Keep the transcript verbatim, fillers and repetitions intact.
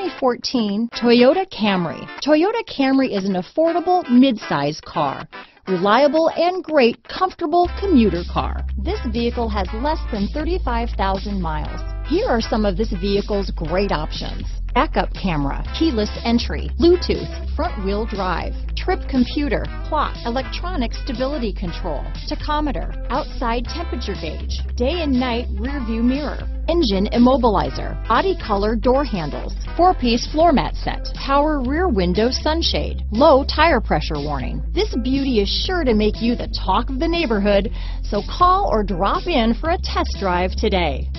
twenty fourteen Toyota Camry. Toyota Camry is an affordable mid-size car, reliable and great comfortable commuter car. This vehicle has less than thirty-five thousand miles. Here are some of this vehicle's great options: backup camera, keyless entry, Bluetooth, front wheel drive, trip computer, clock, electronic stability control, tachometer, outside temperature gauge, day and night rear view mirror, engine immobilizer, body color door handles, four-piece floor mat set, power rear window sunshade, low tire pressure warning. This beauty is sure to make you the talk of the neighborhood, so call or drop in for a test drive today.